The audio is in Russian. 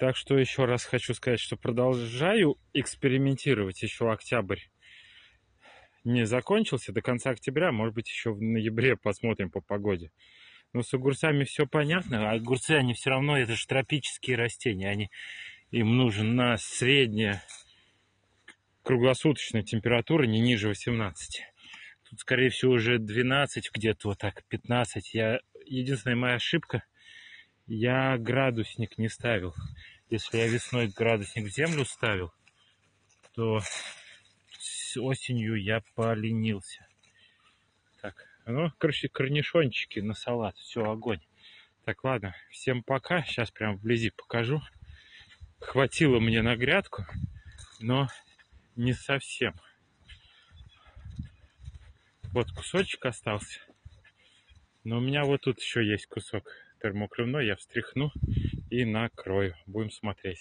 Так что еще раз хочу сказать, что продолжаю экспериментировать. Еще октябрь не закончился. До конца октября, может быть, еще в ноябре посмотрим по погоде. Но с огурцами все понятно. А огурцы, они все равно, это же тропические растения. Им нужна средняя круглосуточная температура не ниже 18. Тут, скорее всего, уже 12, где-то вот так, 15. Единственная моя ошибка, я градусник не ставил. Если я весной градусник в землю ставил, то осенью я поленился. Так, ну, короче, корнишончики на салат. Все, огонь. Так, ладно, всем пока. Сейчас прям вблизи покажу. Хватило мне на грядку, но не совсем. Вот кусочек остался. Но у меня вот тут еще есть кусок термокрывной. Я встряхну и накрою. Будем смотреть.